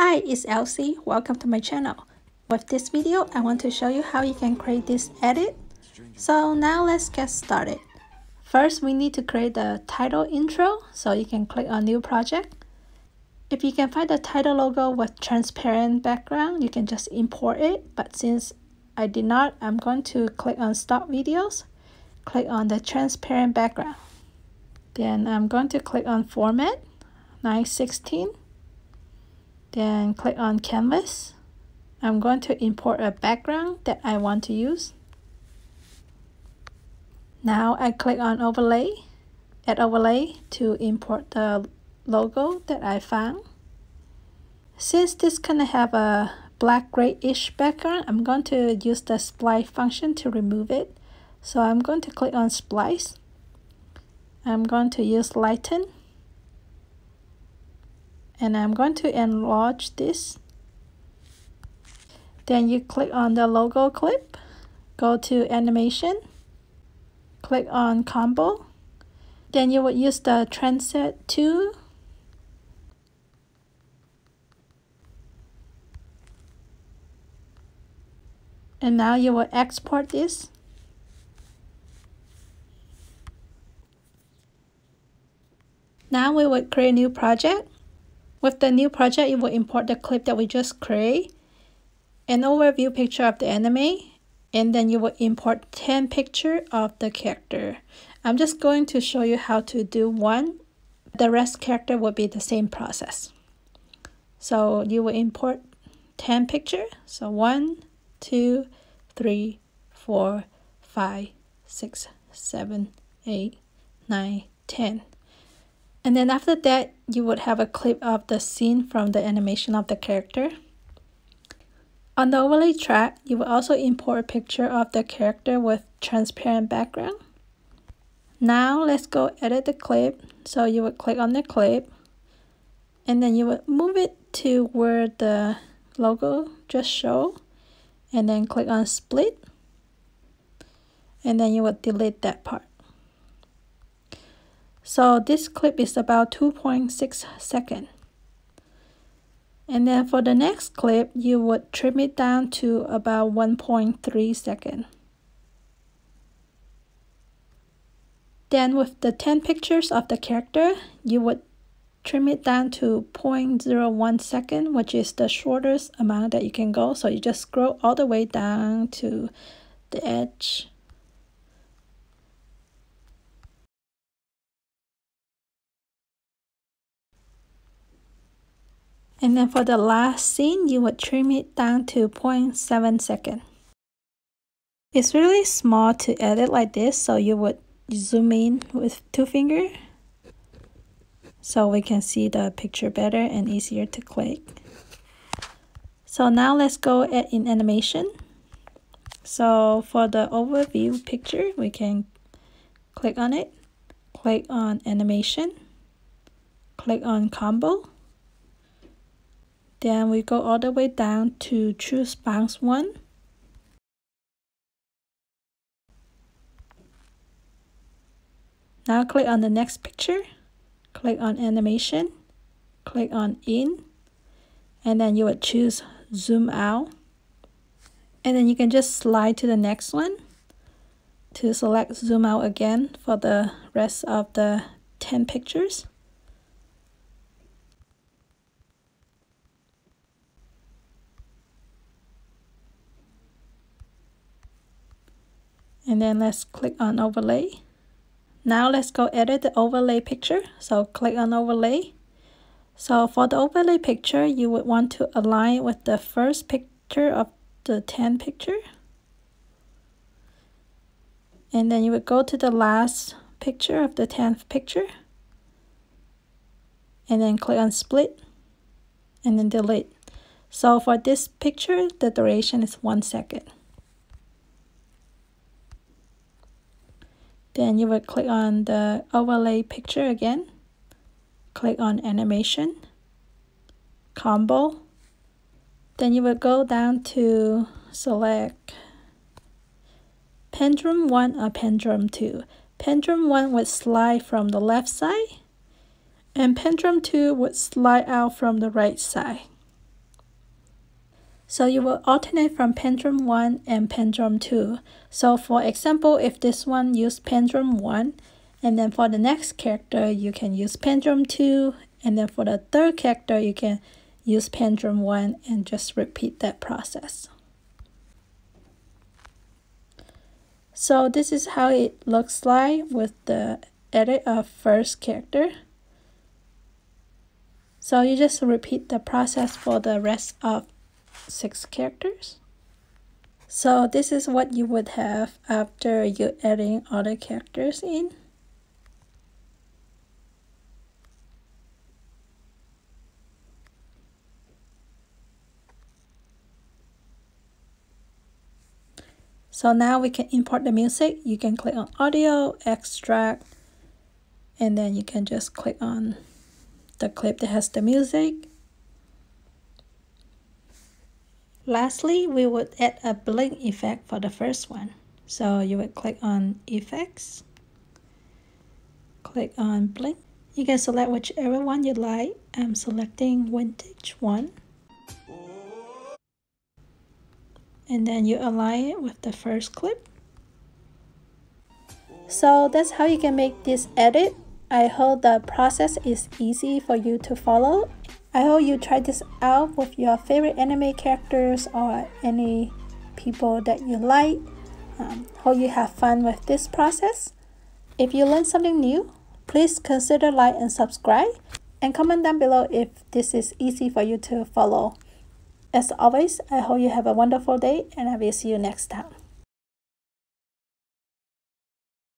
Hi, it's LC. Welcome to my channel. With this video, I want to show you how you can create this edit. So now let's get started. First, we need to create the title intro, so you can click on new project. If you can find the title logo with transparent background, you can just import it. But since I did not, I'm going to click on stop videos, click on the transparent background. Then I'm going to click on format, 9:16. Then click on canvas. I'm going to import a background that I want to use. Now I click on overlay, add overlay to import the logo that I found. Since this kind of have a black grayish background, I'm going to use the splice function to remove it. So I'm going to click on splice. I'm going to use lighten. And I'm going to enlarge this. Then you click on the logo clip, go to animation, click on combo. Then you would use the transit tool. And now you will export this. Now we will create a new project. With the new project, you will import the clip that we just create, an overview picture of the anime, and then you will import 10 pictures of the character. I'm just going to show you how to do one. The rest character will be the same process. So you will import 10 pictures. So 1, 2, 3, 4, 5, 6, 7, 8, 9, 10. And then after that, you would have a clip of the scene from the animation of the character. On the overlay track, you will also import a picture of the character with transparent background. Now let's go edit the clip. So you would click on the clip and then you would move it to where the logo just showed and then click on split. And then you would delete that part. So this clip is about 2.6 seconds. And then for the next clip, you would trim it down to about 1.3 seconds. Then with the 10 pictures of the character, you would trim it down to 0.01 second, which is the shortest amount that you can go. So you just scroll all the way down to the edge. And then for the last scene, you would trim it down to 0.7 seconds. It's really small to edit like this, so you would zoom in with 2 fingers so we can see the picture better and easier to click. So now let's go add in animation. So for the overview picture, we can click on it, click on animation, click on combo. Then we go all the way down to choose bounce one. Now click on the next picture, click on animation, click on in, and then you would choose zoom out. And then you can just slide to the next one to select zoom out again for the rest of the 10 pictures. And then let's click on overlay. Now let's go edit the overlay picture. So click on overlay. So for the overlay picture, you would want to align with the first picture of the 10 picture. And then you would go to the last picture of the 10th picture. And then click on split. And then delete. So for this picture, the duration is 1 second. Then you would click on the overlay picture again, click on animation, combo. Then you would go down to select pendulum 1 or pendulum 2. Pendulum 1 would slide from the left side and pendulum 2 would slide out from the right side. So you will alternate from pendulum 1 and pendulum 2. So for example, if this one used pendulum 1, and then for the next character, you can use pendulum 2, and then for the third character, you can use pendulum 1 and just repeat that process. So this is how it looks like with the edit of first character. So you just repeat the process for the rest of 6 characters. So this is what you would have after you adding other characters in. So now we can import the music. You can click on audio, extract, and then you can just click on the clip that has the music. Lastly, we would add a blink effect for the first one. So you would click on effects, click on blink. You can select whichever one you like. I'm selecting vintage one. And then you align it with the first clip. So that's how you can make this edit. I hope the process is easy for you to follow. I hope you try this out with your favorite anime characters or any people that you like. Hope you have fun with this process. If you learned something new, please consider like and subscribe, and comment down below if this is easy for you to follow. As always, I hope you have a wonderful day, and I will see you next time.